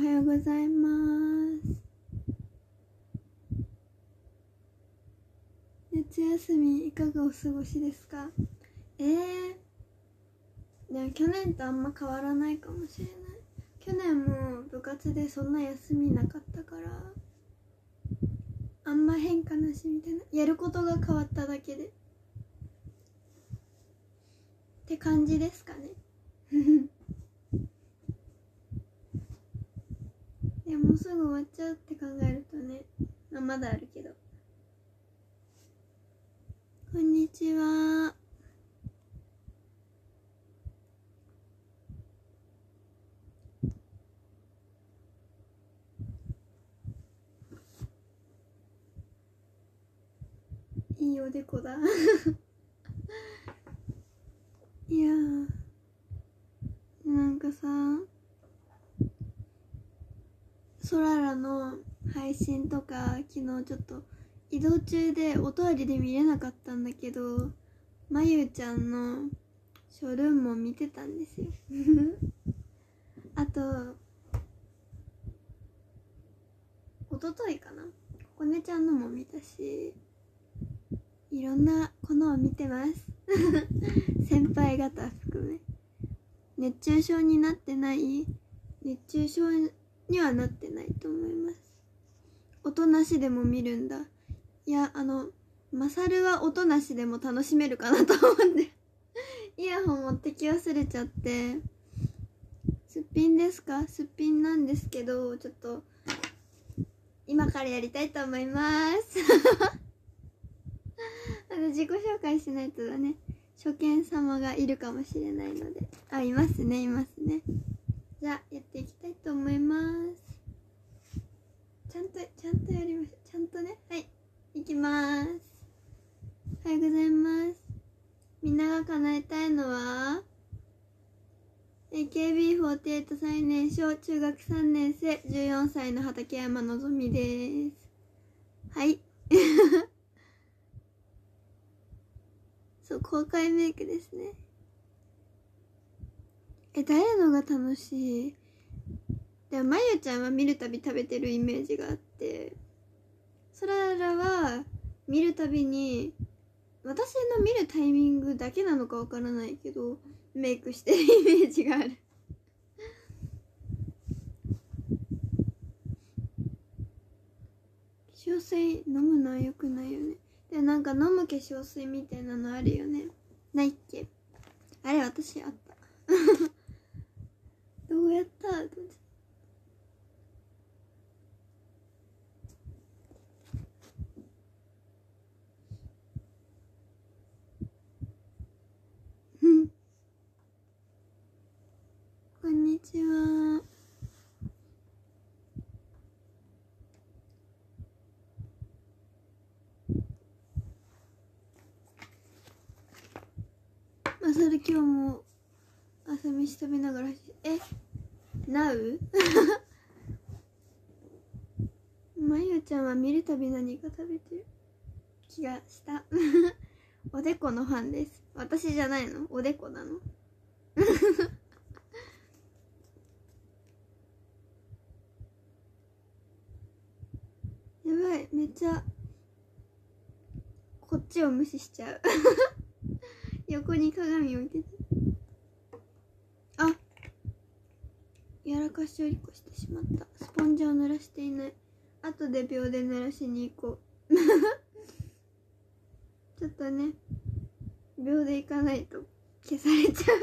おはようございます。夏休みいかがお過ごしですか？でも去年とあんま変わらないかもしれない。去年も部活でそんな休みなかったからあんま変化なしみたいな、やることが変わっただけでって感じですかね。いや、もうすぐ終わっちゃうって考えるとね、まだあるけど。こんにちは。いいおでこだ。いやー、なんかさ、そららの配信とか昨日ちょっと移動中でお通りで見れなかったんだけど、まゆちゃんのショールームも見てたんですよ。あとおとといかな、ここねちゃんのも見たし、いろんなものを見てます。先輩方含め。熱中症になってない？熱中症にはなってないと思います。音なしでも見るんだ。いや、マサルは音なしでも楽しめるかなと思ってイヤホン持ってき忘れちゃって。すっぴんですか？すっぴんなんですけど、ちょっと今からやりたいと思います。自己紹介しないとだね。初見様がいるかもしれないので。あ、いますね、いますね。じゃあやっていきたいと思います。ちゃんとやりましょう。ちゃんとね。はい、いきます。おはようございます。みんなが叶えたいのは AKB48 最年少中学3年生14歳の畠山のぞみです。はい。そう、公開メイクですね。誰のが楽しい？でもまゆちゃんは見るたび食べてるイメージがあって、そららは見るたびに、私の見るタイミングだけなのかわからないけどメイクしてるイメージがある。化粧水飲むのは良くないよね。で、なんか飲む化粧水みたいなのあるよね。ないっけ？あれ、私あった。どうやった？こんにちは。まさる今日も朝飯食べながら、なう？まゆちゃんは見るたび何か食べてる気がした。おでこのファンです。私じゃないの？おでこなの？やばい、めっちゃこっちを無視しちゃう。横に鏡置いてて、あ、やらかしおりこしてしまった。スポンジを濡らしていない。後で秒で濡らしに行こう。ちょっとね、秒で行かないと消されちゃう。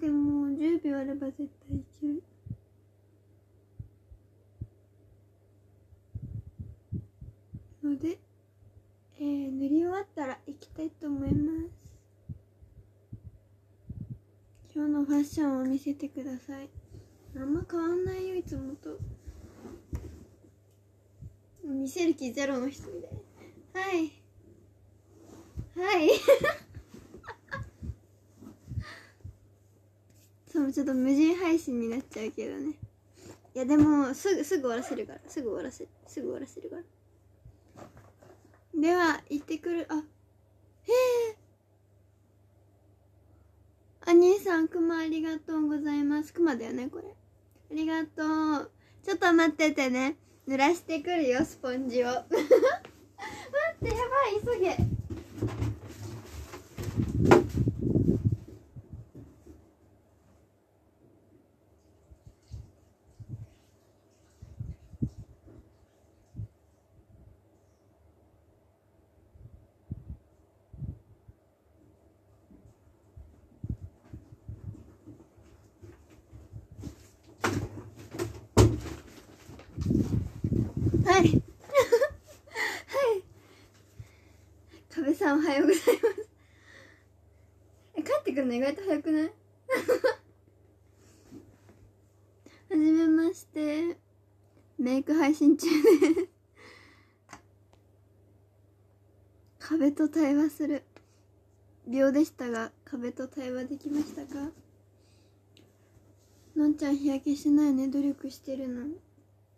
でも10秒あれば絶対いける。ので、塗り終わったら行きたいと思います。今日のファッションを見せてください。あんま変わんないよ、いつもと。見せる気ゼロの人みたい。はいはい。そう、ちょっと無人配信になっちゃうけどね。いや、でもすぐ終わらせるから。では行ってくる。あ、へえ、あ、兄さん、クマありがとうございます。クマだよね、これ。ありがとう。ちょっと待っててね。濡らしてくるよ、スポンジを。待って、やばい、急げ。はいはい、かべさんおはようございます。帰ってくるの意外と早くない？はじめまして、メイク配信中です。壁と対話する秒でしたが、壁と対話できましたか？のんちゃん、日焼けしないね。努力してるの。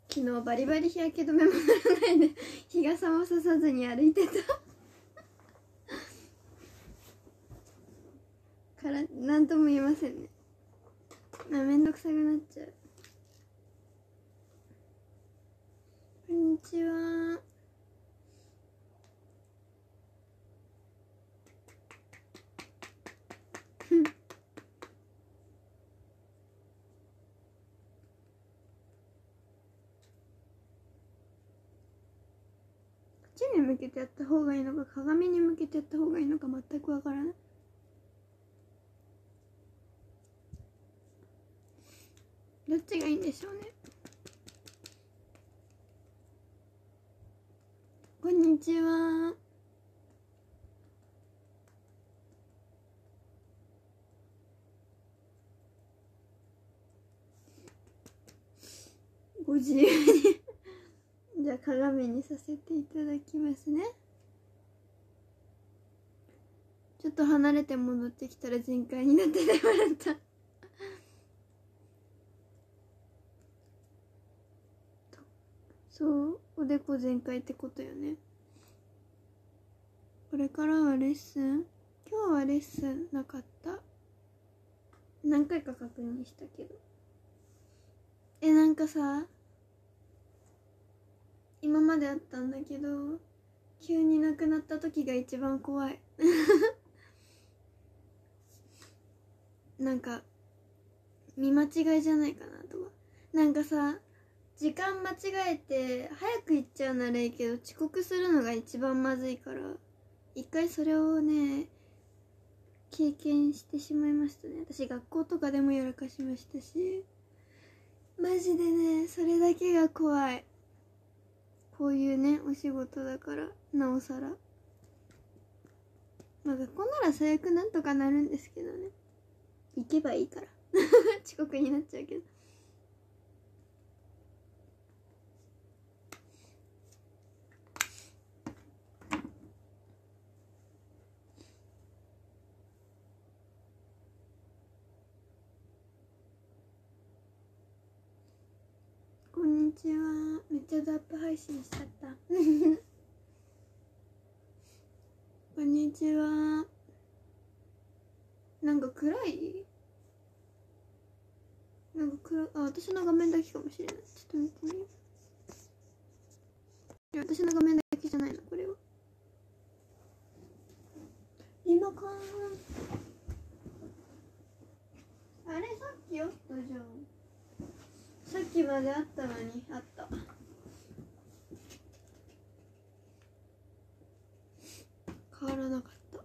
昨日バリバリ日焼け止めも塗らないで日傘もささずに歩いてたから何とも言えませんね。まあ、めんどくさくなっちゃう。こんにちは。向けてやった方がいいのか、鏡に向けてやった方がいいのか、全くわからない。どっちがいいんでしょうね。こんにちは。ご自由に。じゃあ鏡にさせていただきますね。ちょっと離れて戻ってきたら全開になってしまったそう、おでこ全開ってことよね。これからはレッスン、今日はレッスンなかった。何回か確認したけど、なんかさ、今まであったんだけど、急になくなった時が一番怖いなんか見間違いじゃないかなとか、なんかさ、時間間違えて早く行っちゃうならいいけど、遅刻するのが一番まずいから、一回それをね経験してしまいましたね。私、学校とかでもやらかしましたし、マジでね、それだけが怖い。こういうね、お仕事だからなおさら。まあ、学校なら最悪なんとかなるんですけどね、行けばいいから遅刻になっちゃうけど。こんにちは。めっちゃザップ配信しちゃったこんにちは。なんか暗い、なんか暗い。あ、私の画面だけかもしれない。ちょっと見てみよう。私の画面だけじゃないの、これは。リモコン、あれさっきよったじゃん。さっきまであったのに、あった。変わらなかった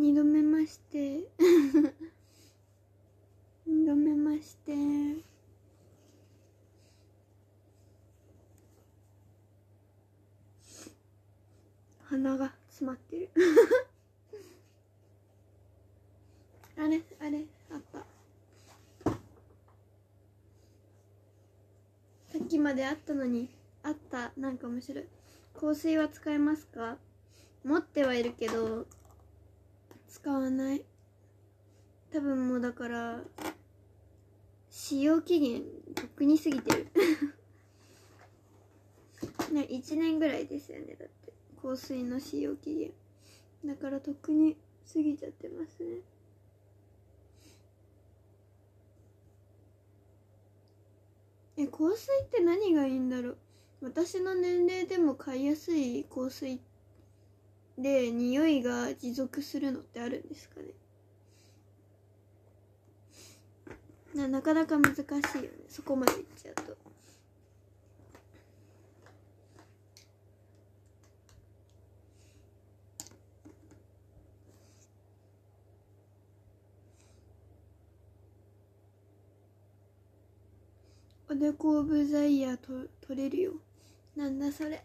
2度目まして飲めまして。鼻が詰まってるあれあれあった、さっきまであったのに。あった、なんか面白い。香水は使えますか？持ってはいるけど使わない。多分もうだから使用期限とっくに過ぎてるね、1年ぐらいですよね。だって香水の使用期限だからとっくに過ぎちゃってますね。香水って何がいいんだろう。私の年齢でも買いやすい香水で匂いが持続するのってあるんですかね。なかなか難しいよね、そこまでいっちゃうと。おでこオブザイヤーと取れるよ。なんだそれ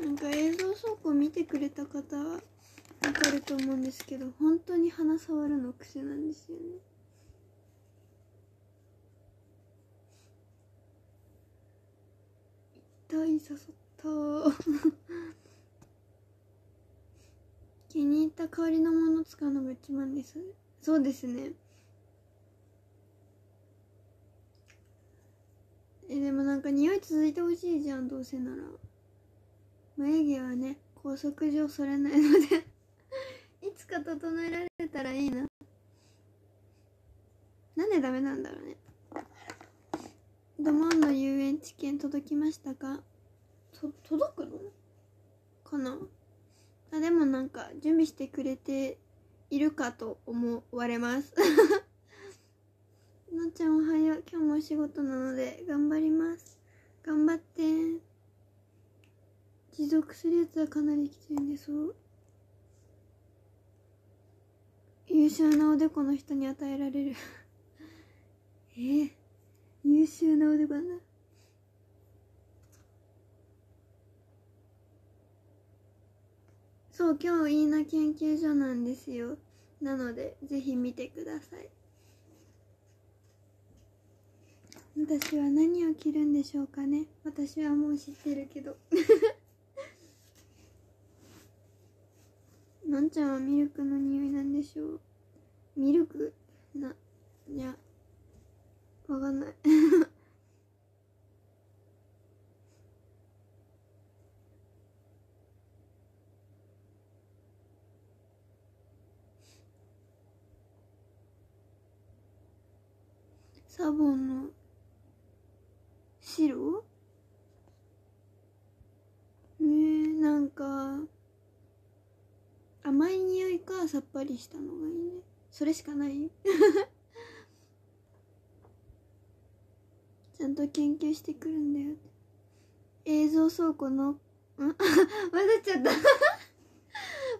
なんか映像倉庫見てくれた方はわかると思うんですけど、本当に鼻触るの癖なんですよね。痛い、刺さった気に入った香りのものを使うのが一番です。そうですね。でもなんか匂い続いてほしいじゃん、どうせなら。眉毛はね拘束上それないのでいつか整えられたらいいな。なんでダメなんだろうね。ドモンの遊園地券届きましたか？届くのかなあ。でもなんか準備してくれているかと思われますのっちゃんおはよう。今日もお仕事なので頑張ります。頑張って。持続するやつはかなりきついんで。そう優秀なおでこの人に与えられる優秀なおでこだな。そう、今日いいな研究所なんですよ。なのでぜひ見てください。私は何を着るんでしょうかね。私はもう知ってるけどなんちゃんはミルクの匂いなんでしょう。ミルクいやわかんないサボンの白？なんか甘い匂いかさっぱりしたのがいいね。それしかないちゃんと研究してくるんだよ。映像倉庫の混ざっちゃっ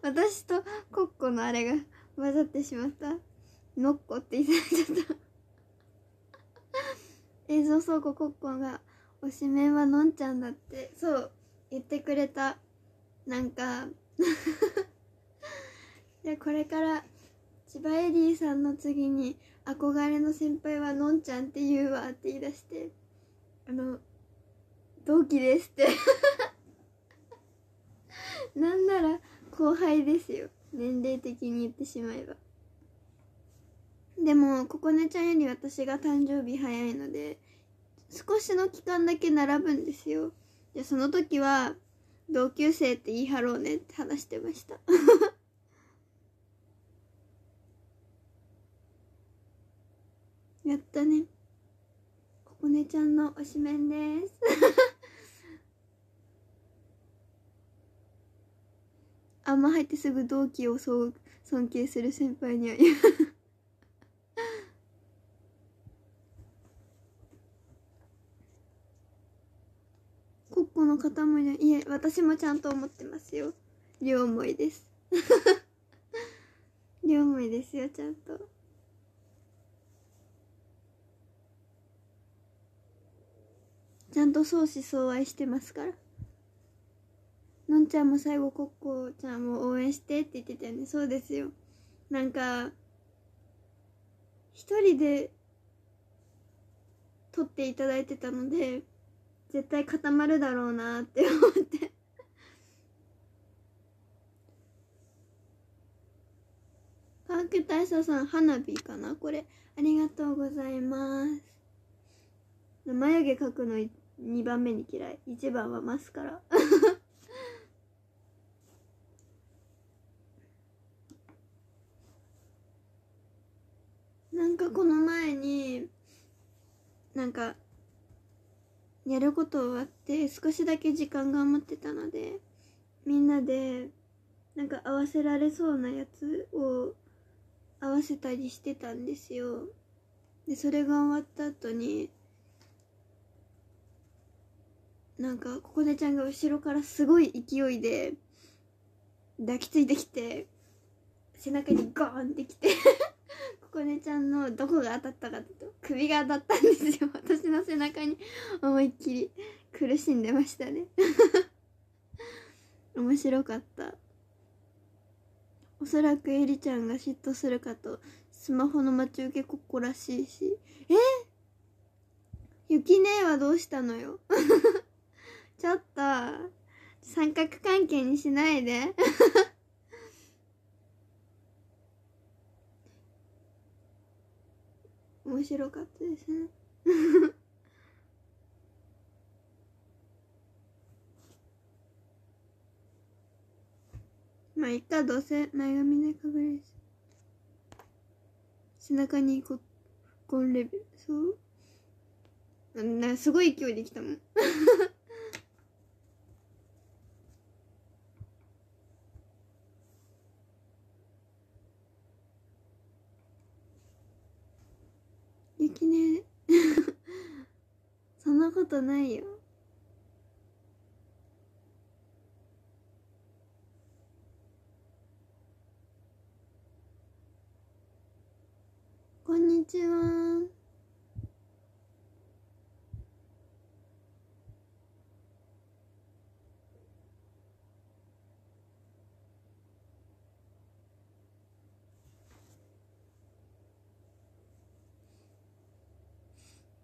た私とコッコのあれが混ざってしまった。ノッコって言ってちゃった映像倉庫コッコが推しメンはのんちゃんだってそう言ってくれた。なんかでこれから千葉エリーさんの次に憧れの先輩はのんちゃんって言うわって言い出して、同期ですってなんなら後輩ですよ、年齢的に言ってしまえば。でもここねちゃんより私が誕生日早いので少しの期間だけ並ぶんですよ。じゃあその時は同級生って言い張ろうねって話してましたやったね、ここねちゃんの推しメンですあんま入ってすぐ同期を尊敬する先輩には言うコッコの方もいえ、私もちゃんと思ってますよ。両思いです両思いですよ、ちゃんと。ちゃんと相思相愛してますから。のんちゃんも最後コッコちゃんも応援してって言ってたよね。そうですよ。なんか一人で撮っていただいてたので、絶対固まるだろうなって思ってパーク大佐さん、花火かなこれ、ありがとうございます。眉毛描くの2番目に嫌い、1番はマスカラなんかこの前になんかやること終わって少しだけ時間が余ってたので、みんなでなんか合わせられそうなやつを合わせたりしてたんですよ。でそれが終わった後になんかここねちゃんが後ろからすごい勢いで抱きついてきて、背中にゴーンってきてこねちゃんのどこが当たったかと首が当たったんですよ。私の背中に思いっきり苦しんでましたね面白かった。おそらくえりちゃんが嫉妬するかとスマホの待ち受けここらしいし、ゆき姉はどうしたのよちょっと三角関係にしないで面白かったですねまあいっか、どうせ前髪で隠れるし、背中にゴンレベル、そうな、すごい勢いできたもんそんなことないよ。こんにちは。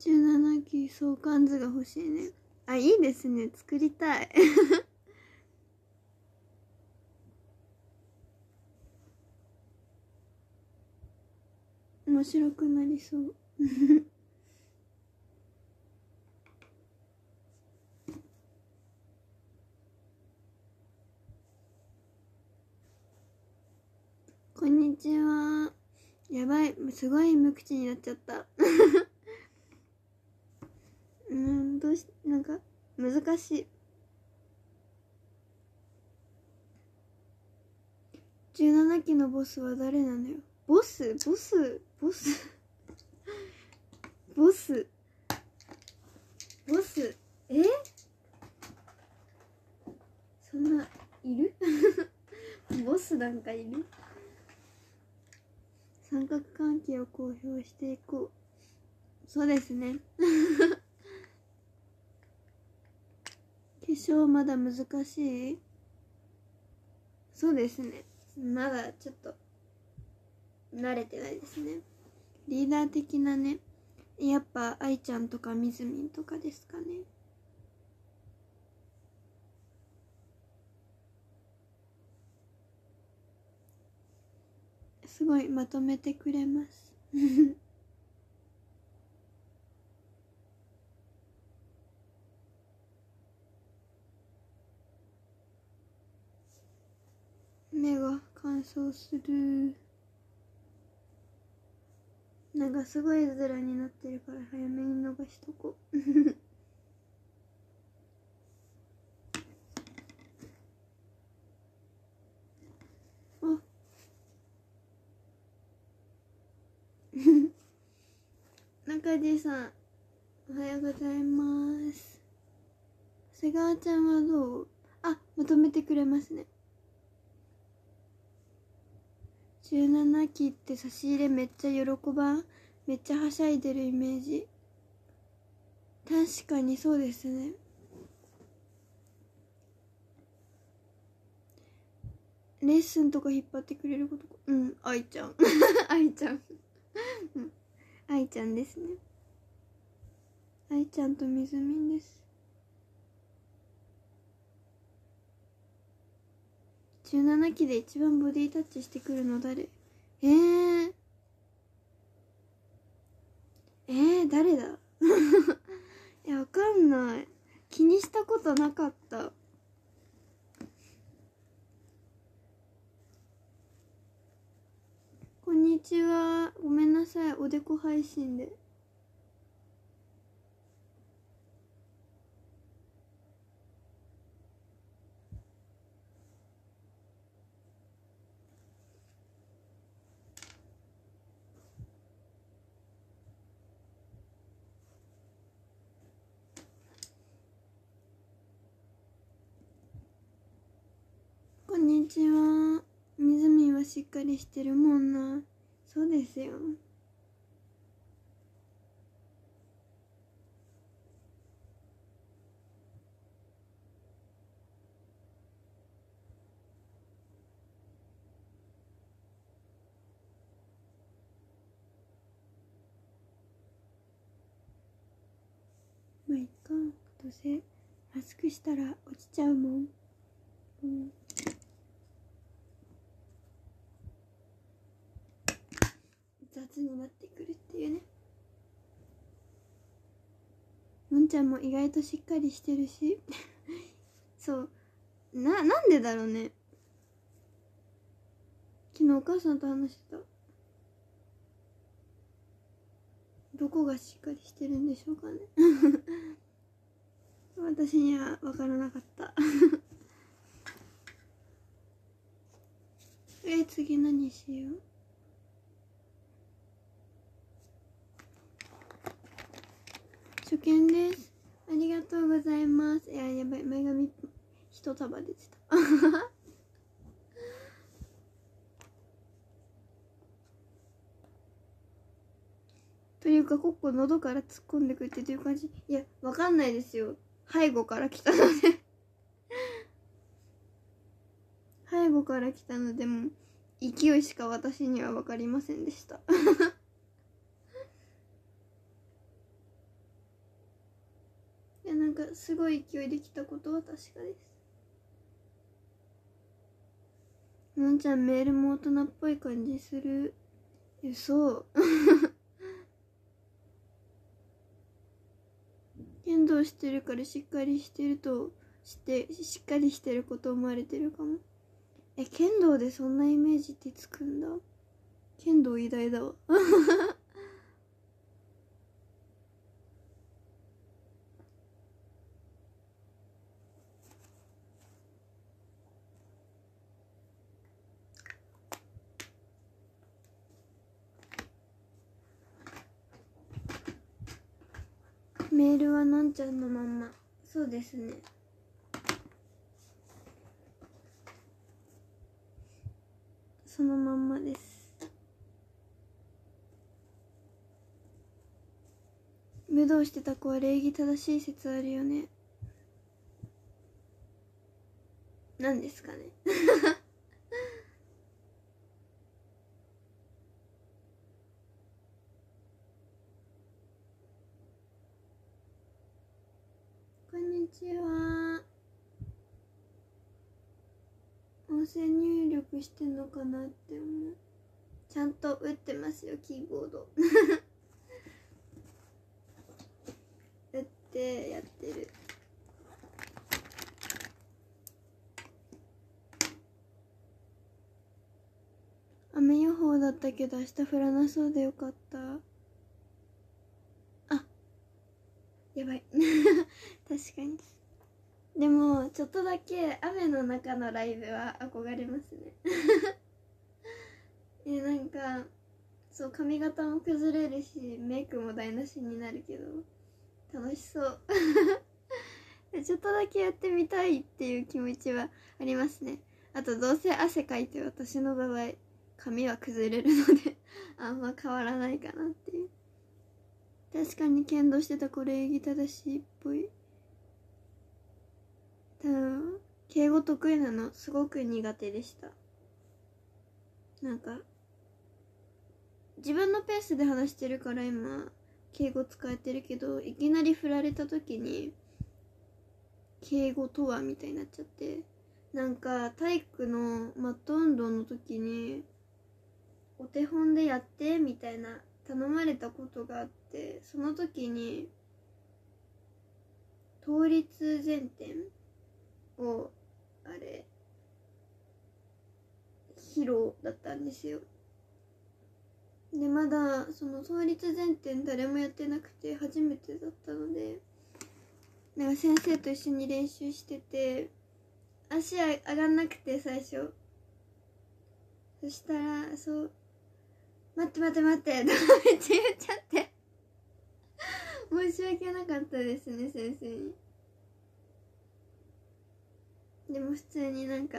17期相関図が欲しいね。あ、いいですね、作りたい面白くなりそうこんにちは。やばい、すごい無口になっちゃったなんか難しい。17期のボスは誰なのよ。ボスそんないるボスなんかいる。三角関係を公表していこう。そうですね化粧まだ難しい？そうですね、まだちょっと慣れてないですね。リーダー的なね、やっぱ愛ちゃんとかみずみんとかですかね。すごいまとめてくれます目が乾燥する。なんかすごいズラになってるから早めに伸ばしとこうあ中地さん、おはようございます。瀬川ちゃんはどう？あ、まとめてくれますね。17期って差し入れめっちゃ喜ばん、めっちゃはしゃいでるイメージ。確かにそうですね。レッスンとか引っ張ってくれることか、愛ちゃん愛ちゃんですね。愛ちゃんとみずみんです。17期で一番ボディタッチしてくるの誰？誰だいや、わかんない。気にしたことなかった。こんにちは。ごめんなさい、おでこ配信で。こんにちは。みずみんはしっかりしてるもんな。そうですよ。まあいっか、どうせマスクしたら落ちちゃうもん。雑になってくるっていうね。のんちゃんも意外としっかりしてるしそうなんでだろうね。昨日お母さんと話してた。どこがしっかりしてるんでしょうかね私には分からなかった次何しよう。初見です。ありがとうございます。いや、やばい、前髪一束出てたというか、ここ喉から突っ込んでくってという感じ。いや、わかんないですよ。背後から来たので背後から来たので、もう勢いしか私には分かりませんでしたいや、なんかすごい勢いできたことは確かです。のんちゃんメールも大人っぽい感じする。そう剣道してるからしっかりしてること思われてるかも。剣道でそんなイメージってつくんだ。剣道偉大だわメールはのんちゃんのまんま。そうですね。そのまんまです。武道してた子は礼儀正しい説あるよね。なんですかねこんにちは。音声入力してんのかなって思う。ちゃんと打ってますよ、キーボード打ってやってる。雨予報だったけど明日降らなそうでよかった。あ、やばい確かに。でもちょっとだけ雨の中のライブは憧れますねなんかそう、髪型も崩れるしメイクも台無しになるけど楽しそうちょっとだけやってみたいっていう気持ちはありますね。あとどうせ汗かいて、私の場合髪は崩れるのであんま変わらないかなっていう。確かに剣道してた子礼儀正しいっぽい。敬語得意なのすごく苦手でした。なんか自分のペースで話してるから今敬語使えてるけど、いきなり振られた時に敬語とはみたいになっちゃって、なんか体育のマット運動の時にお手本でやってみたいな頼まれたことがあって、その時に倒立前転を披露だったんですよ。でまだその倒立前転誰もやってなくて初めてだったので、なんか先生と一緒に練習してて足上がんなくて最初、そしたらそう「待って待って待って」ってめっちゃ言っちゃって申し訳なかったですね先生に。でも普通になんか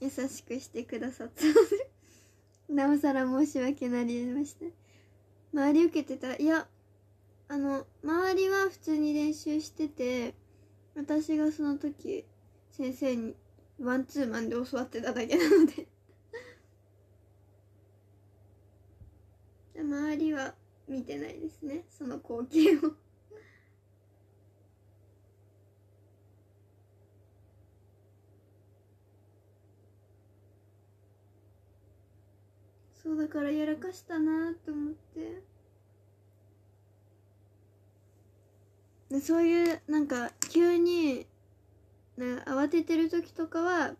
優しくしてくださったのでなおさら申し訳なりました。周り受けてた、いや周りは普通に練習してて、私がその時先生にワンツーマンで教わってただけなので周りは見てないですねその光景をそうだからやらかしたなと思って、でそういうなんか急になんか慌ててる時とかは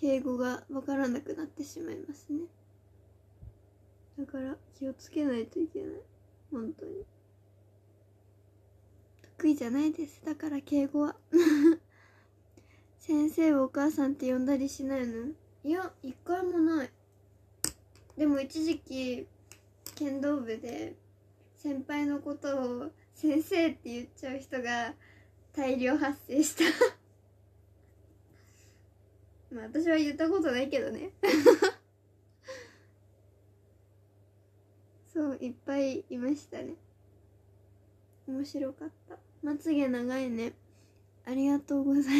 敬語が分からなくなってしまいますね。だから気をつけないといけない本当に。得意じゃないですだから敬語は先生をお母さんって呼んだりしないの？いや一回もない。でも一時期剣道部で先輩のことを先生って言っちゃう人が大量発生したまあ私は言ったことないけどねそういっぱいいましたね。面白かった。まつげ長いね、ありがとうございます。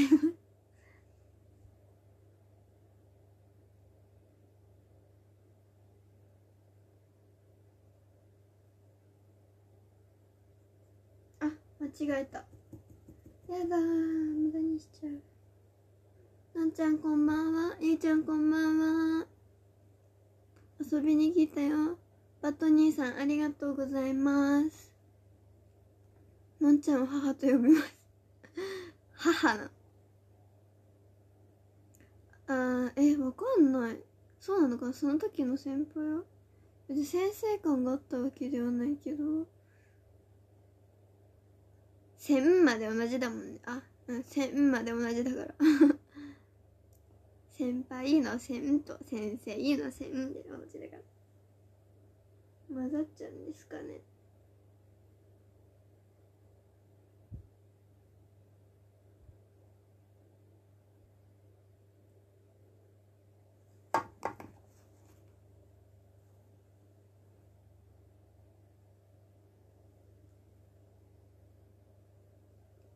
間違えた。やだー、無駄にしちゃう。なんちゃんこんばんは。ゆいちゃんこんばんは。遊びに来たよ。バット兄さんありがとうございます。のんちゃんを母と呼びます。母な。わかんない。そうなのか、その時の先輩は。別に先生感があったわけではないけど。線まで同じだもんね。あ、線まで同じだから先輩の線と先生の線で同じだから混ざっちゃうんですかね。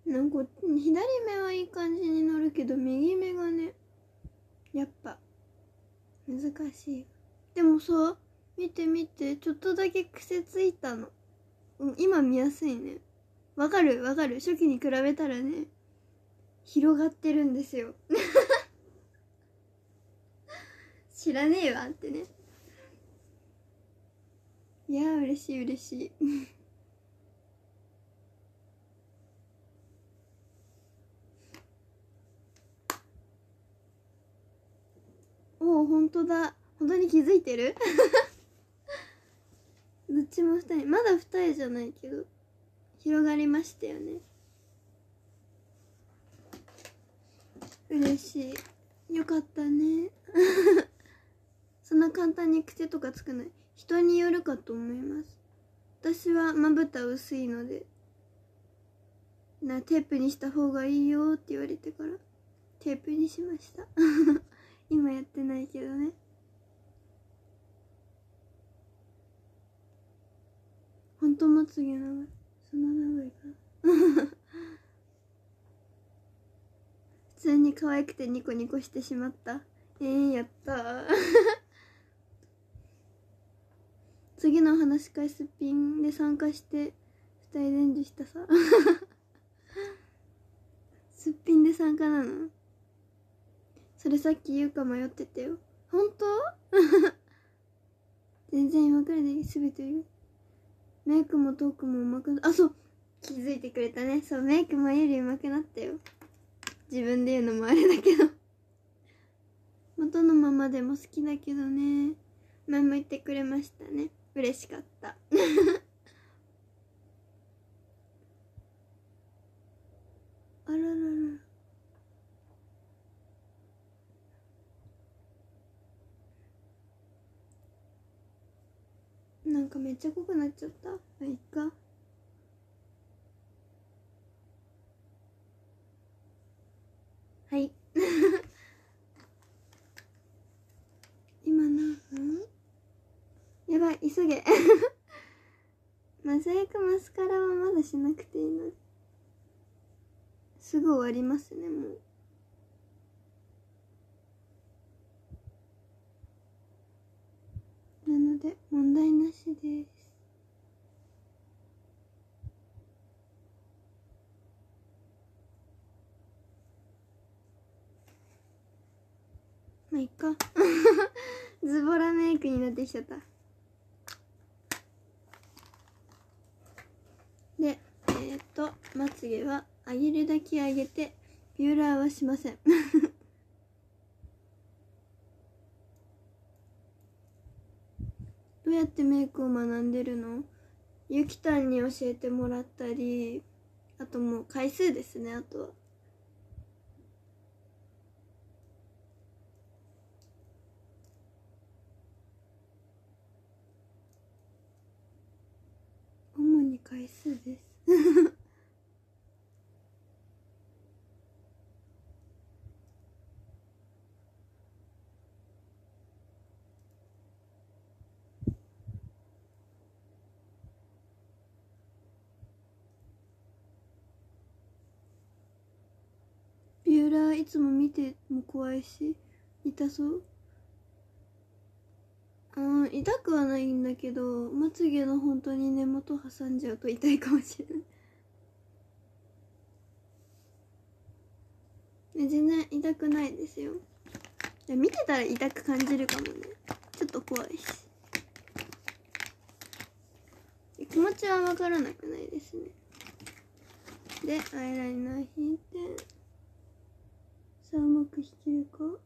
なんか左目はいい感じに乗るけど右目がねやっぱ難しい。でもさ見て見て、ちょっとだけ癖ついたの、今見やすいね。わかるわかる、初期に比べたらね広がってるんですよ知らねえわってね。いやー嬉しい嬉しいおお、ほんとだ。本当に気づいてるどっちも二重、まだ二重じゃないけど広がりましたよね。嬉しい、よかったねそんな簡単に癖とかつかない。人によるかと思います。私はまぶた薄いのでな、テープにした方がいいよって言われてからテープにしました今やってないけどね。ほんとまつげ長い、そんな長いかな普通に可愛くてニコニコしてしまった。やったー次の話会すっぴんで参加してとアレンジしたさすっぴんで参加なの？それさっき言うか迷ってたよ。ほんと？全然今からで全て言う。メイクもトークも上手くな、あ、そう、気づいてくれたね。そう、メイクもより上手くなったよ。自分で言うのもあれだけど元のままでも好きだけどね。前も言ってくれましたね。嬉しかったあららら。なんかめっちゃ濃くなっちゃった。まあ、いっか。はい今何分？やばい、急げま、最悪マスカラはまだしなくていいの。すぐ終わりますね、もう。なので問題なしです。まあいっかズボラメイクになってきちゃった。で、まつげは上げるだけ上げて、ビューラーはしませんどうやってメイクを学んでるの？ゆきたんに教えてもらったり、あともう回数ですね。あとは主に回数ですいつも見ても怖いし、痛そう。痛くはないんだけど、まつげの本当に根元挟んじゃうと痛いかもしれない全然痛くないですよ。見てたら痛く感じるかもね。ちょっと怖いし、気持ちは分からなくないですね。で、アイライナー引いて、さあうまく引けるか。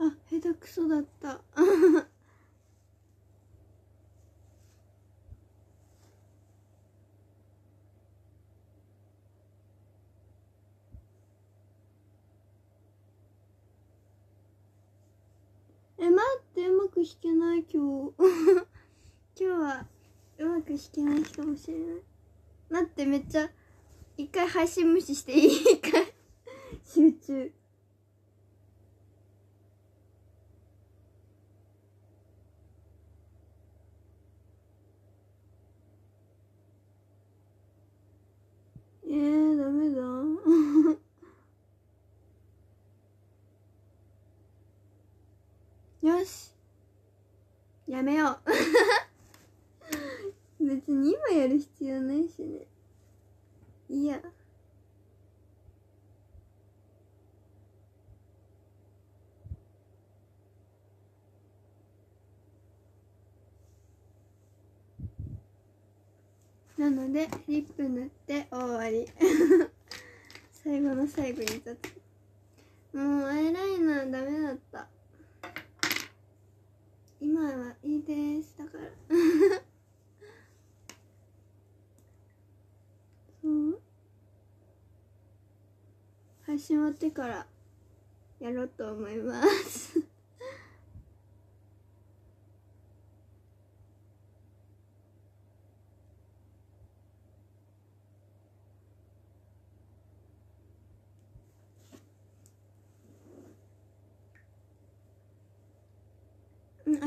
あ、下手くそだったえ、待って、うまく引けない今日今日はうまく引けないかもしれない。待って、めっちゃ一回配信無視していい？一回集中。ダメだよし、やめよう別に今やる必要ないしね。いや、なのでリップ塗って終わり最後の最後に立つ。もうアイライナーダメだった。今はいいです。だから配信終わってからやろうと思います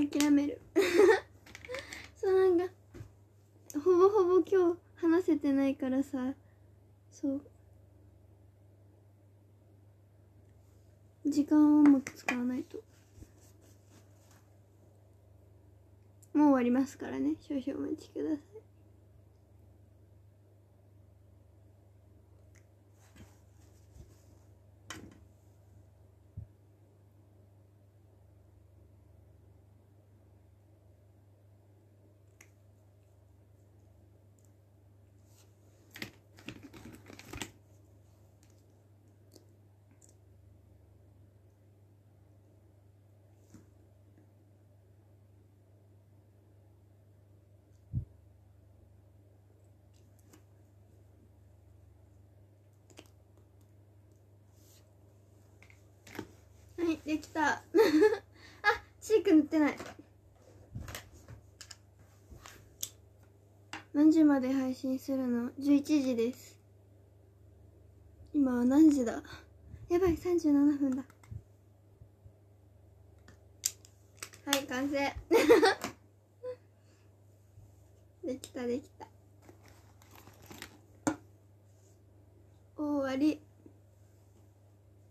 諦めるそう、なんかほぼほぼ今日話せてないからさ、そう時間をうまく使わないと。もう終わりますからね、少々お待ちください。できたあ、シーク塗ってない。何時まで配信するの？11時です。今は何時だ？やばい、37分だ。はい、完成できたできた。終わり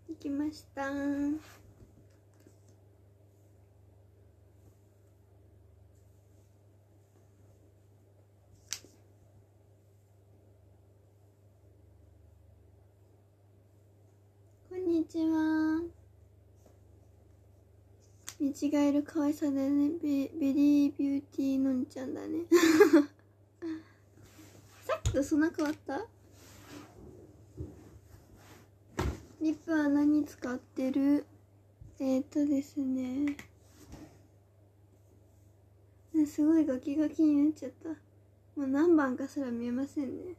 できました。こんにちは。見違える可愛さでね、ベリービューティーのんちゃんだねさっきとそんな変わった？リップは何使ってる？ですね、すごいガキガキになっちゃった。もう何番かすら見えませんね。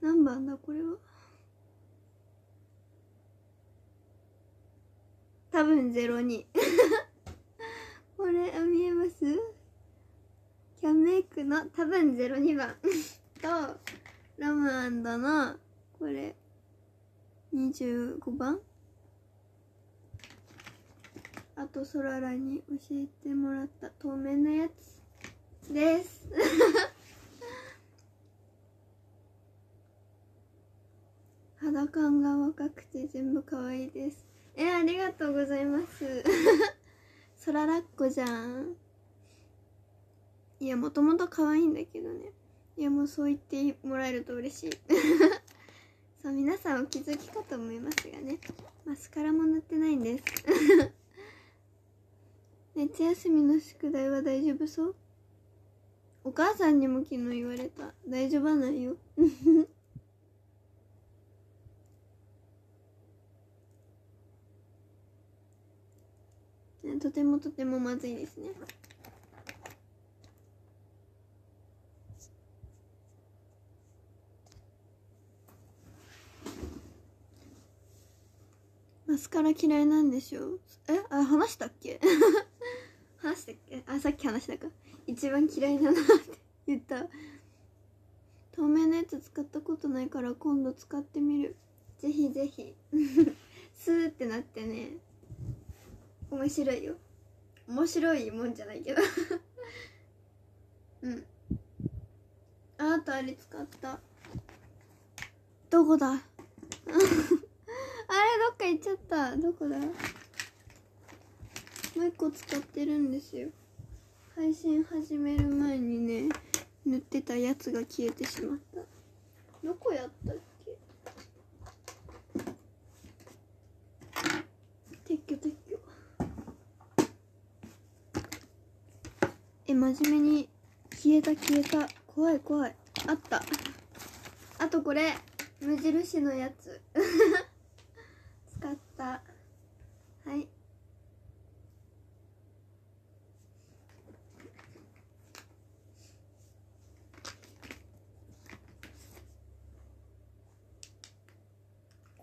何番だこれは？多分02 これ見えます？キャンメイクの多分02番とラム&のこれ25番、あとソララに教えてもらった透明なやつです肌感が若くて全部可愛いです。ありがとうございますそららっこじゃん。いや、もともと可愛いんだけどね。いや、もうそう言ってもらえると嬉しいそう、皆さんお気づきかと思いますがね、マスカラも塗ってないんです夏休みの宿題は大丈夫そう？お母さんにも昨日言われた。大丈夫ないよとてもとてもまずいですね。マスカラ嫌いなんでしょう？あ、話したっけ話したっけ？さっき話したか。一番嫌いだなって言った。透明なやつ使ったことないから今度使ってみる。ぜひぜひスーってなってね、面白いよ。面白いもんじゃないけどうん。あとあれ使った。どこだあれどっか行っちゃった。どこだ？もう一個使ってるんですよ。配信始める前にね、塗ってたやつが消えてしまった。どこやったっけ？撤去。真面目に消えた。怖い。あった。あとこれ無印のやつ使った。はい、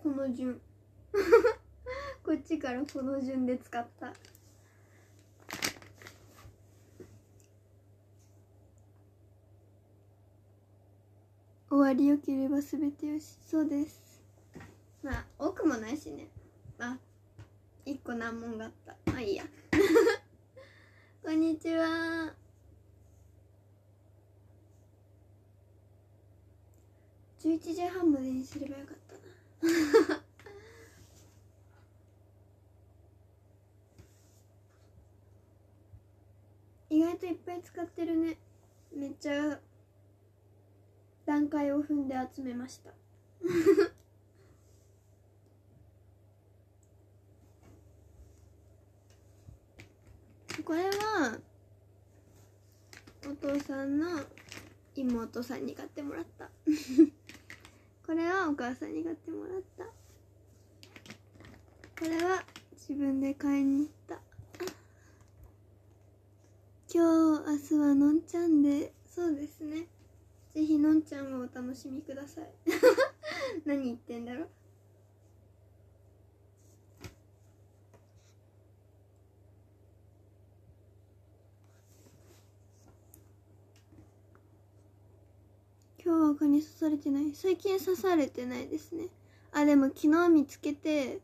この順こっちからこの順で使った。終わりよければ全てよし。そうです。まあ多くもないしね。あ、一個難問があった。まあいいやこんにちは。11時半までにすればよかったな意外メイトいっぱい使ってるね。めっちゃ段階を踏んで集めましたこれはお父さんの妹さんに買ってもらったこれはお母さんに買ってもらった。これは自分で買いに行った。今日明日はのんちゃんで、そうですね、ぜひのんちゃんをお楽しみください何言ってんだろ。今日は蚊に刺されてない。最近刺されてないですね。あ、でも昨日見つけて、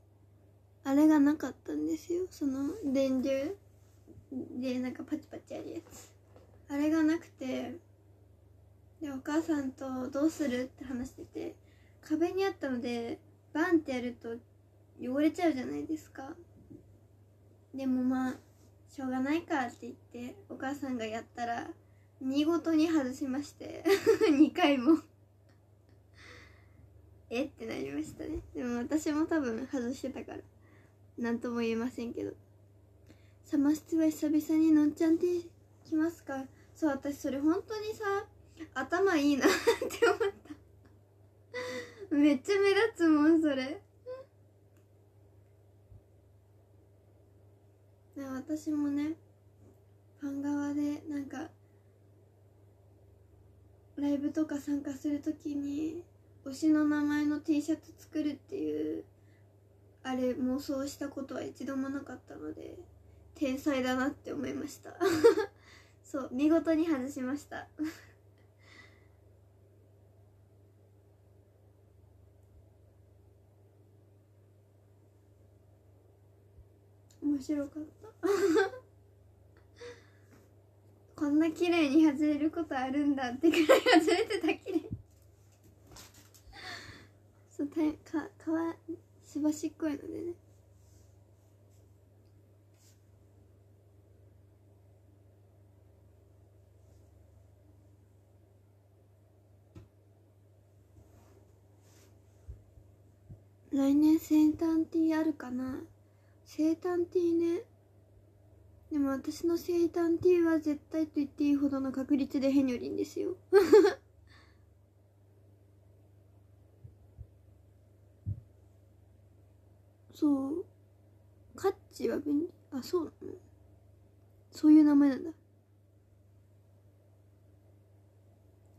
あれがなかったんですよ、その電流でなんかパチパチやるやつ、あれがなくて、でお母さんとどうするって話してて、壁にあったのでバンってやると汚れちゃうじゃないですか。でもまあしょうがないかって言って、お母さんがやったら見事に外しまして2回もえってなりましたね。でも私も多分外してたから何とも言えませんけど。サマステは久々にのんちゃんって来ますか。そう、私それ本当にさ、頭いいなって思った。めっちゃ目立つもんそれ私もね、ファン側でなんかライブとか参加するときに推しの名前の T シャツ作るっていうあれ妄想したことは一度もなかったので、天才だなって思いましたそう、見事に外しました面白かったこんな綺麗に外れることあるんだってくらい外れてた。綺麗そう、皮しばしっこいのでね。来年生誕ティーあるかな。生誕ティーね。でも私の生誕ティーは絶対と言っていいほどの確率でヘニョリンですよそう、カッチは便利。あ、そうなの、そういう名前なんだ。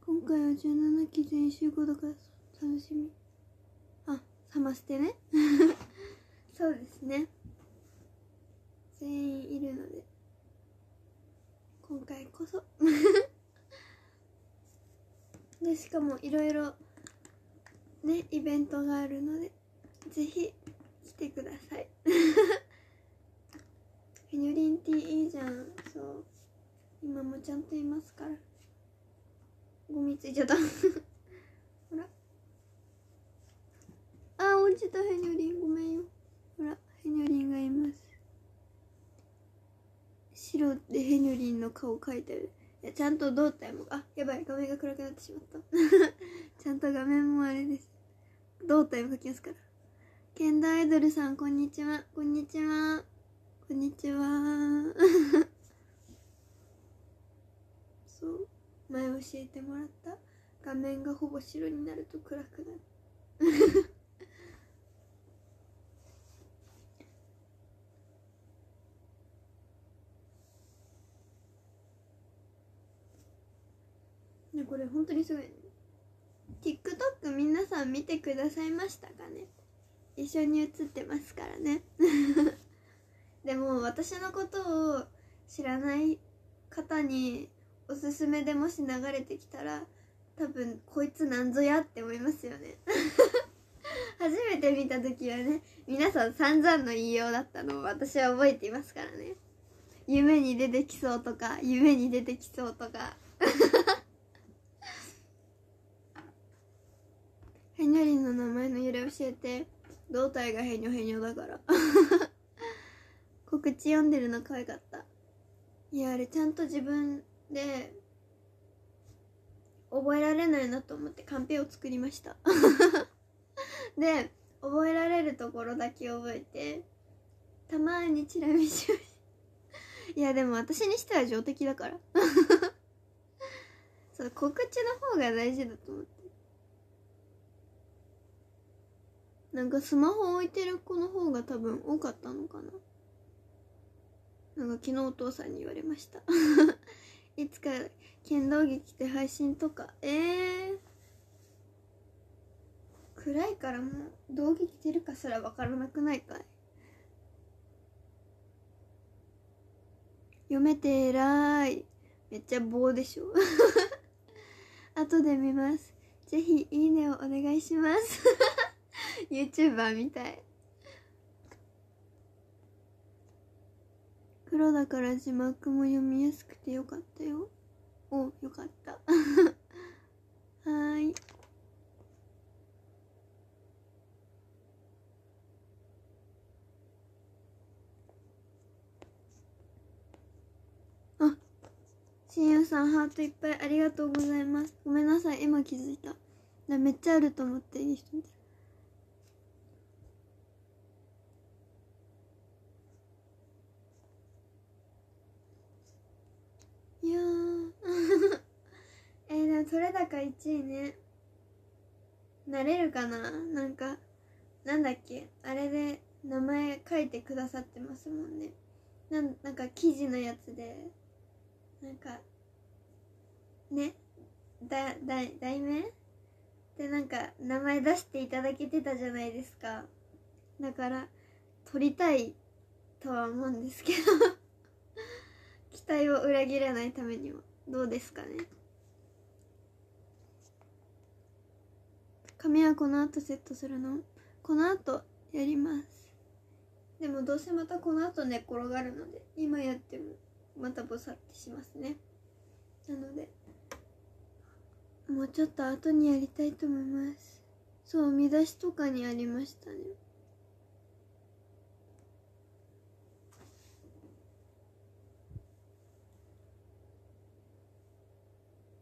今回は17期全集合だから楽しみ。あ、サマステねそうですね、全員いるので今回こそで、しかもいろいろねイベントがあるのでぜひ来てくださいフェニョリンティーいいじゃん。そう、今もちゃんといますから。ゴミついちゃったほら、あ、落ちた。フェニョリンごめんよ。ほら、フェニョリンがいます。白でヘニョリンの顔描いてる。いや、ちゃんと胴体も、あ、やばい、画面が暗くなってしまったちゃんと画面もあれです。胴体も描きますから。ケンダアイドルさん、こんにちは。こんにちは。こんにちはそう、前教えてもらった、画面がほぼ白になると暗くなるこれ本当にすごい、ね、TikTok 皆さん見てくださいましたかね。一緒に写ってますからねでも私のことを知らない方におすすめでもし流れてきたら、多分こいつなんぞやって思いますよね初めて見た時はね、皆さん散々の言いようだったのを私は覚えていますからね。夢に出てきそうとか、夢に出てきそうとかヘニョリンの名前の由来教えて。胴体がヘニョヘニョだから告知読んでるの可愛かった。いや、あれちゃんと自分で覚えられないなと思ってカンペを作りましたで、覚えられるところだけ覚えて、たまにチラ見しました。いやでも私にしては上出来だからそう、告知の方が大事だと思って。なんかスマホ置いてる子の方が多分多かったのかな。なんか昨日お父さんに言われましたいつか剣道着着て配信とか。暗いからもう道着着てるかすら分からなくないかい。読めて偉い。めっちゃ棒でしょ後で見ます。ぜひいいねをお願いしますYouTuber みたい。黒だから字幕も読みやすくてよかったよ。お、よかったはい。あ、親友さんハートいっぱいありがとうございます。ごめんなさい、今気づいた。めっちゃあると思って、いい人みたい。いやでも撮れ高1位ね。なれるかな。なんかなんだっけ、あれで名前書いてくださってますもんね。なんか記事のやつでなんかね、題名でなんか名前出していただけてたじゃないですか。だから撮りたいとは思うんですけど期待を裏切らないためにはどうですかね。髪はこの後セットするの？この後やります。でもどうせまたこの後寝っ転がるので、今やってもまたボサってしますね。なのでもうちょっと後にやりたいと思います。そう、見出しとかにありましたね。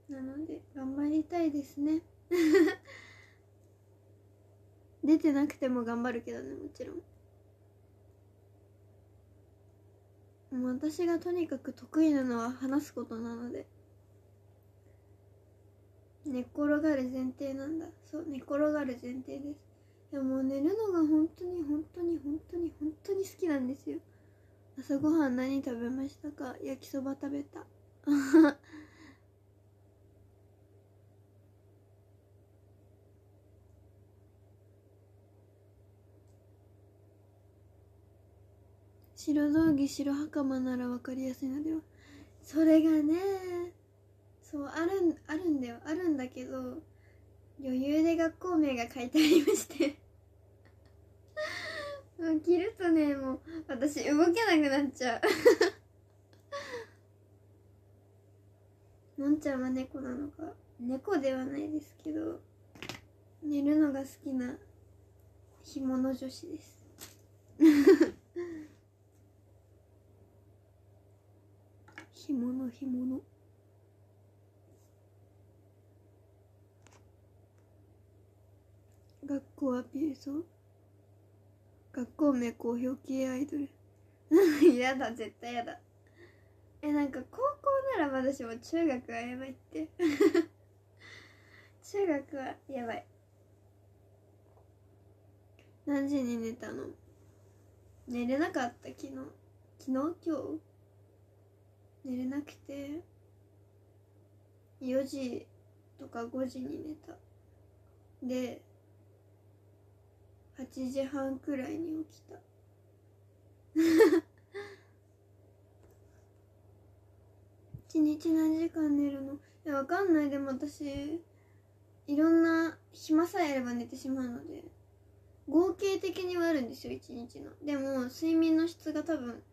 なので頑張りたいですね出てなくても頑張るけどね、もちろん。もう私がとにかく得意なのは話すことなので、寝っ転がる前提なんだ。そう、寝っ転がる前提です。いやもう寝るのが本当に本当に本当に本当に好きなんですよ。朝ごはん何食べましたか？焼きそば食べた白道着白袴なら分かりやすいのでは。それがね、そう、あるんだよ。あるんだけど余裕で学校名が書いてありまして着るとね、もう私動けなくなっちゃうのんちゃんは猫なのか。猫ではないですけど、寝るのが好きな干物女子です干物。学校アピール。そう、学校名公表系アイドルやだ、絶対やだ。なんか高校ならまだしも中学はやばいって中学はやばい。何時に寝たの？寝れなかった。昨日寝れなくて4時とか5時に寝た。で8時半くらいに起きた一日何時間寝るの？いや、わかんない。でも私いろんな暇さえあれば寝てしまうので、合計的にはあるんですよ、一日の。でも睡眠の質が多分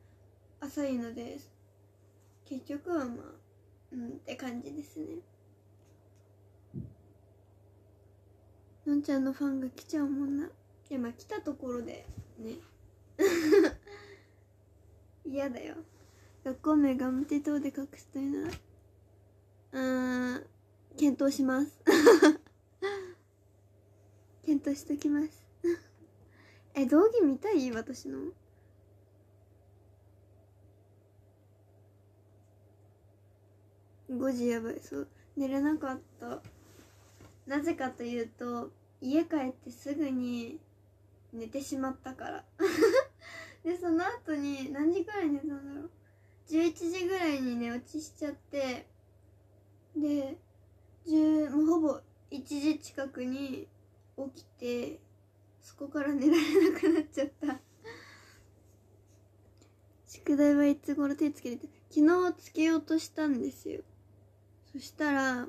浅いので、結局はまあって感じですね。のんちゃんのファンが来ちゃうもんな。いや、まあ来たところでね嫌だよ。学校名ガムテ等で隠したいな。検討します検討しときますえ、道着見たい？私の5時やばい。そう、寝れなかった。なぜかというと家帰ってすぐに寝てしまったからで、その後に何時くらい寝たんだろう。11時ぐらいに寝落ちしちゃって、でもうほぼ1時近くに起きて、そこから寝られなくなっちゃった宿題はいつ頃手つけれて、昨日つけようとしたんですよ。そしたら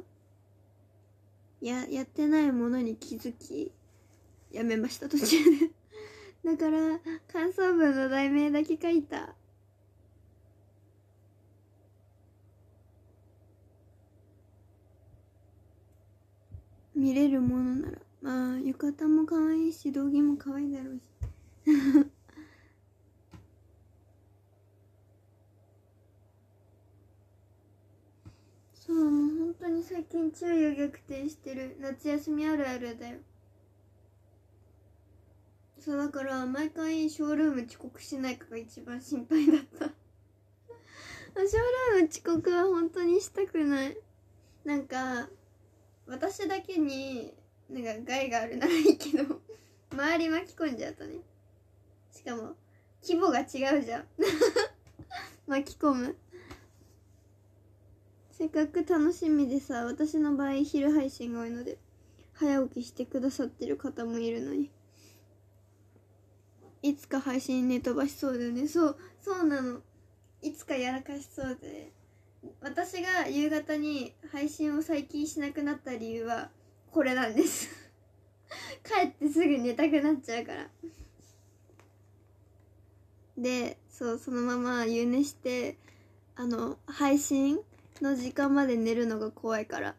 やってないものに気づきやめました途中でだから感想文の題名だけ書いた。見れるものなら、まあ浴衣も可愛いし道着も可愛いだろうしそうもう本当に最近昼夜逆転してる。夏休みあるあるだよ。そうだから毎回ショールーム遅刻しないかが一番心配だったショールーム遅刻は本当にしたくない。なんか私だけになんか害があるならいいけど周り巻き込んじゃうとね。しかも規模が違うじゃん巻き込む。せっかく楽しみでさ、私の場合昼配信が多いので早起きしてくださってる方もいるのに、いつか配信寝飛ばしそうだよね。そうなの。いつかやらかしそうで、私が夕方に配信を最近しなくなった理由はこれなんです帰ってすぐ寝たくなっちゃうから。で、そうそのまま夕寝して、配信の時間まで寝るのが怖いから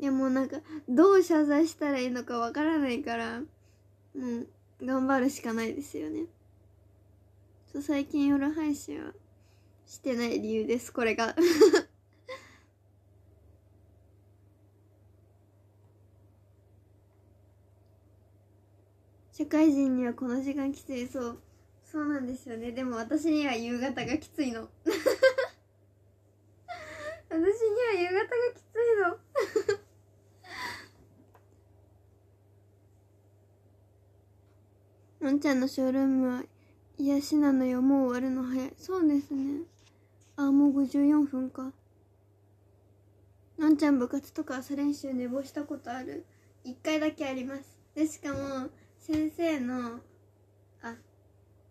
いやもうなんかどう謝罪したらいいのかわからないから、もう頑張るしかないですよね。最近夜配信はしてない理由です、これが社会人にはこの時間きつい。そうなんですよね。でも私には夕方がきついの私には夕方がきついののんちゃんのショールームは癒しなのよ。もう終わるの早い。そうですね。あ、もう54分か。のんちゃん部活とか朝練習寝坊したことある？1回だけあります。でしかも先生の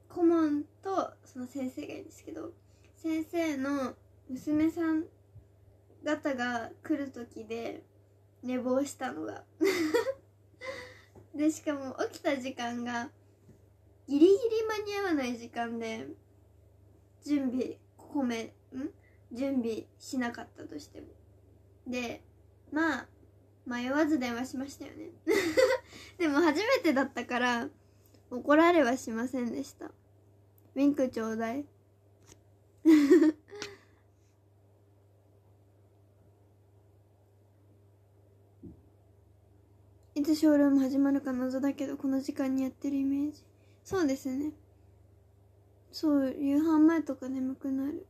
顧問とその先生がいいんですけど、先生の娘さん方が来る時で寝坊したのがでしかも起きた時間がギリギリ間に合わない時間で、準備しなかったとしても、でまあ迷わず電話しましたよねでも初めてだったから怒られはしませんでした。ウィンクちょうだいいつショールーム始まるか謎だけど、この時間にやってるイメージ。そうですね。そう、夕飯前とか眠くなる。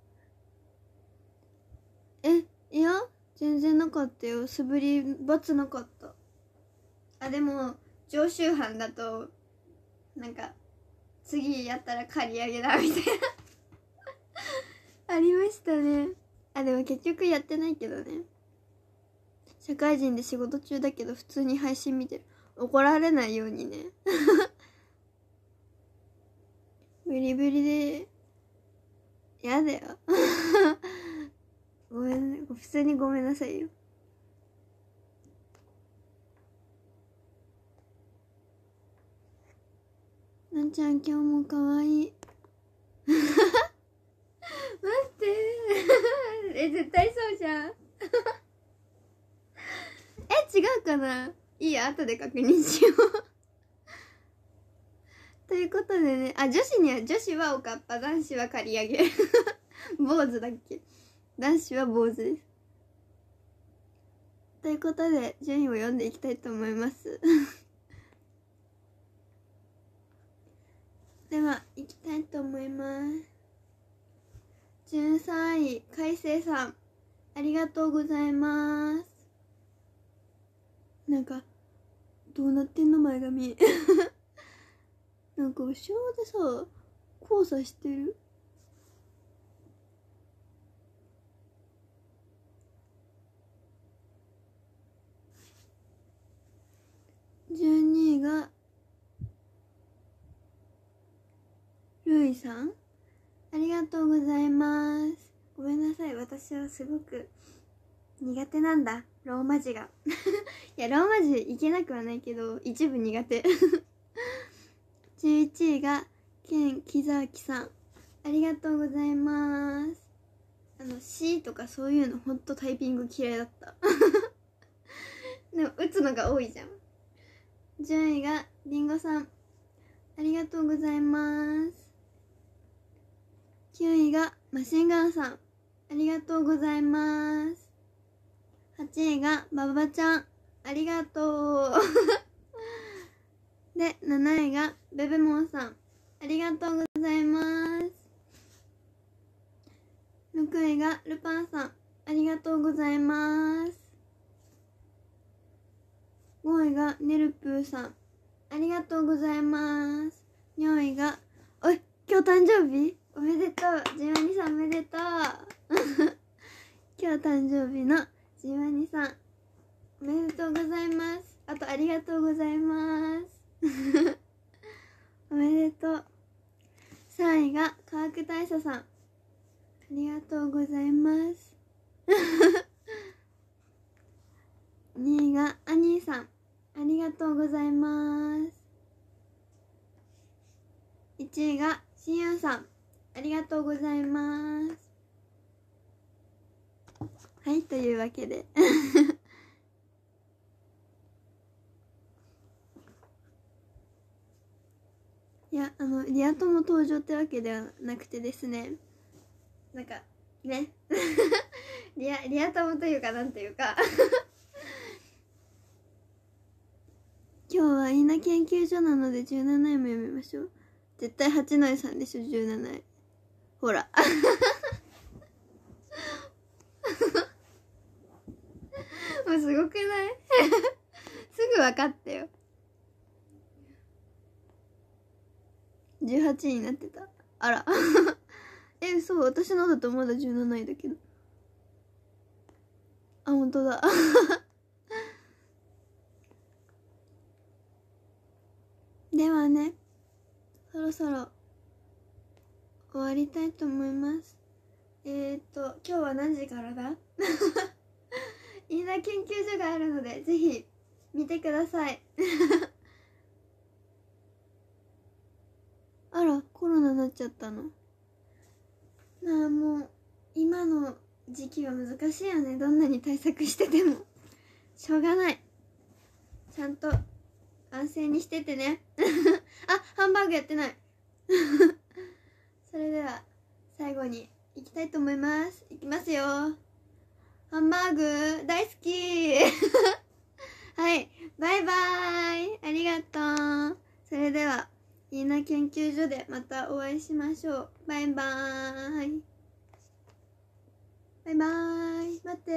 いや全然なかったよ。素振り罰なかった。でも常習犯だとなんか次やったら刈り上げだみたいなありましたね。でも結局やってないけどね。社会人で仕事中だけど普通に配信見てる。怒られないようにねブリブリでやだよごめんね、普通にごめんなさいよ。なんちゃん今日もかわいい待って絶対そうじゃん違うかな。いいや、後で確認しようということでね、あ、女子はおかっぱ、男子は刈り上げ坊主だっけ、男子は坊主です。ということで順位を読んでいきたいと思いますでは行きたいと思います。13位、海星さん、ありがとうございます。なんかどうなってんの前髪なんか後ろでさ交差してる。12位がルイさん、ありがとうございます。ごめんなさい、私はすごく苦手なんだ、ローマ字がいや、ローマ字いけなくはないけど一部苦手11位がケン・キザーキさん、ありがとうございます。C とかそういうのほんとタイピング嫌いだったでも打つのが多いじゃん。順位がりんごさん、ありがとうございます。9位がマシンガンさん、ありがとうございます。8位がババちゃん、ありがとうで、7位がベベモンさん、ありがとうございます。6位がルパンさん、ありがとうございます。5位がねるぷーさん、ありがとうございます。4位が、おい、今日誕生日おめでとう、じまにさんおめでとう今日誕生日のじまにさんおめでとうございます。あと、ありがとうございますおめでとう。3位が川久大佐さん、ありがとうございます2位がアニーさん、ありがとうございます。1位がしんやんさん、ありがとうございます。はい、というわけでいや、リア友登場ってわけではなくてですね、なんかねリア友というかなんというか今日は稲研究所なので17位も読みましょう。絶対八野さんでしょ、17位。ほらもうすごくないすぐ分かったよ。18位になってた。あらえ、そう、私のだとまだ17位だけど。あ、本当だではね、そろそろ終わりたいと思います。今日は何時からだ稲研究所があるのでぜひ見てくださいあら、コロナになっちゃったの。まあもう今の時期は難しいよね、どんなに対策しててもしょうがない。ちゃんと安静にしててねあ、ハンバーグやってないそれでは最後にいきたいと思います。いきますよ、ハンバーグ大好きはい、バイバイ、ありがとう。それではイナ研究所でまたお会いしましょう。バイバーイ、バイバーイ。待って。